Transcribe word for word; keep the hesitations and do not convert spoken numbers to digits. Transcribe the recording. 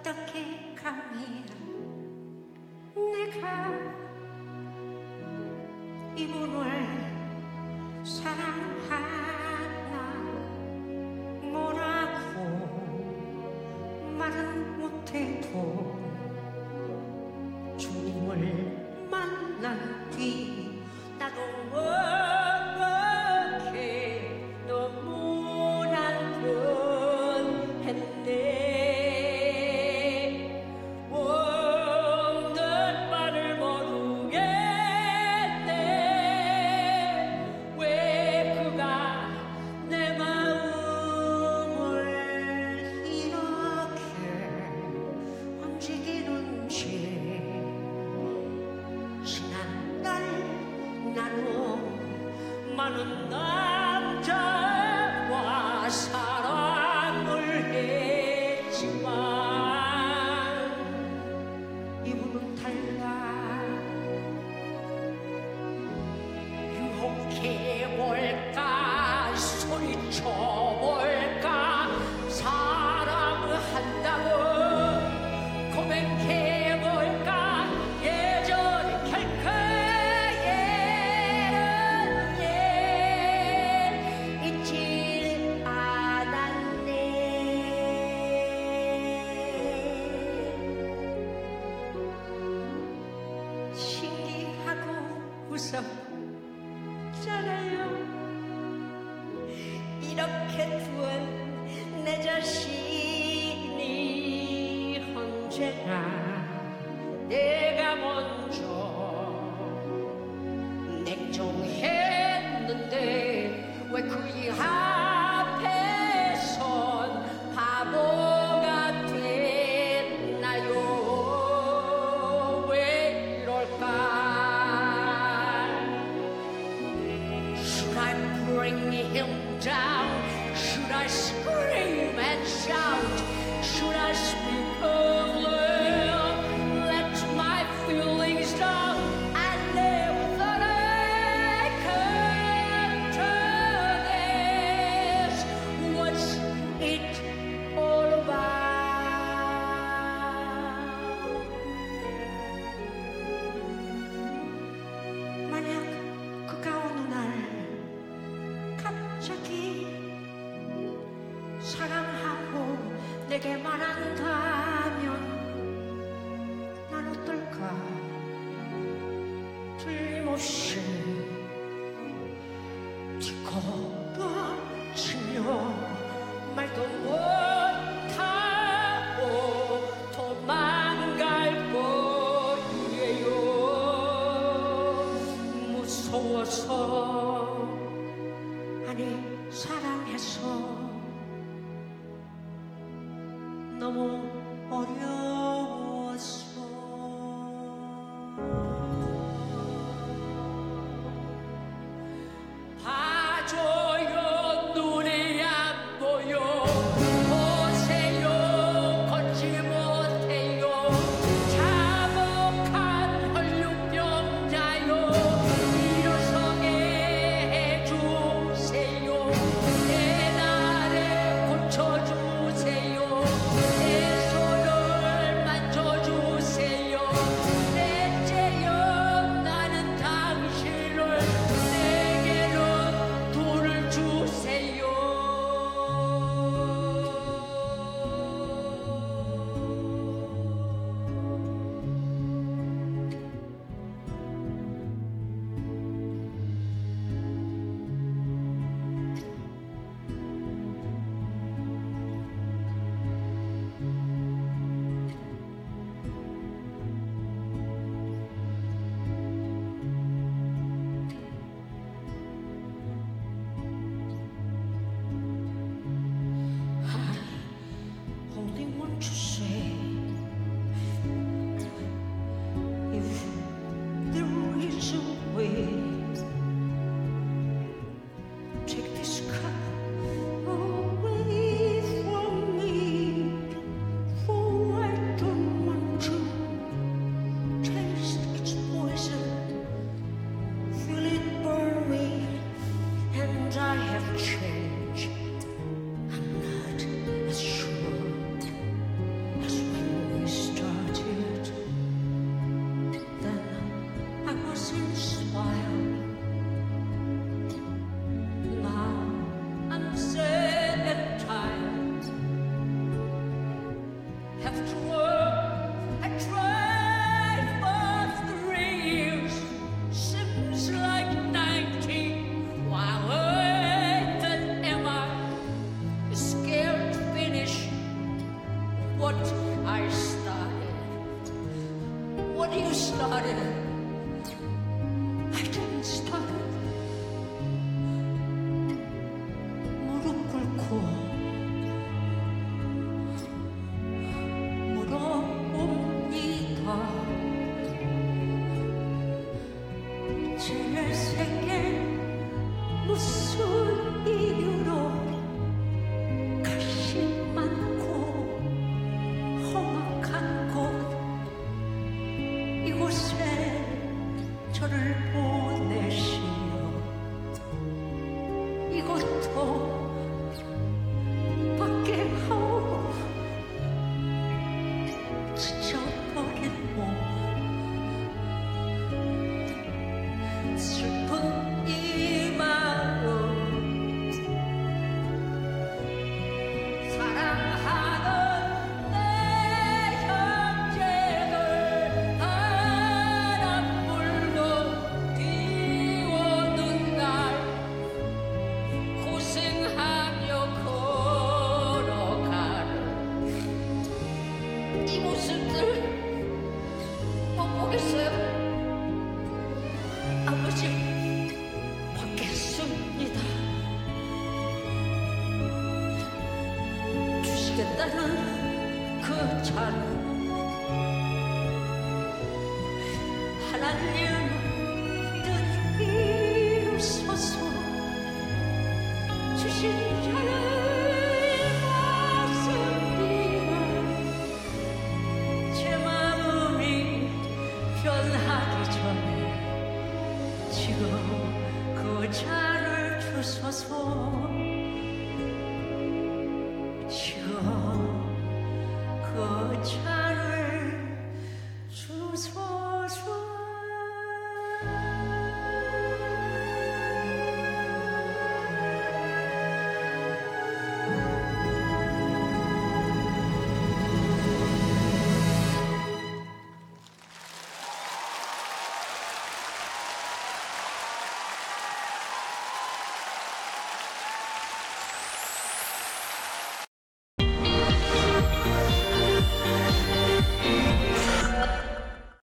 어떻게 감히 내가 이분을 사랑하나 뭐라고 말은 못해도 주님을 만난 뒤 나도 어떻게 너무나 변했네. 나로 많은 남자와 사랑을 했지만 이분은 달라. 유혹해볼까 소리쳐볼까 사랑한다고 고백해 웃었잖아요. 이렇게 두은 내 자신이 언제나 내가 먼저 냉정했는데 왜 그이 앞에선 바보가 됐나요? 왜 이럴까? Bring him down. Should I scream and shout? Should I speak of love? Let my feelings down. I never thought I could do this. What's it all about? 만약 그가 어느 날 갑자기 사랑하고 내게 말한다면 난 어떨까? 틀림없이 뒤걸어치며 말도 못하고 도망갈 거예요. 무서워서 아니 사랑해서 너무 어려웠어. Oh start it. I can start it. 무릎 꿇고 물어봅니다. 제일 세계 무슨 이유로 저를 보내시어 이것도 밖에 하오. 지쳐버린 몸, 슬픈 이 마음, 사랑하던 이 모습들 못 보겠어요. 아버지 받겠습니다. 주시겠다는 그 자랑, 하나님 뜻 이루소서. 주신 자랑 변하기 전에 지금 그 자를 주소서. 지금 그 자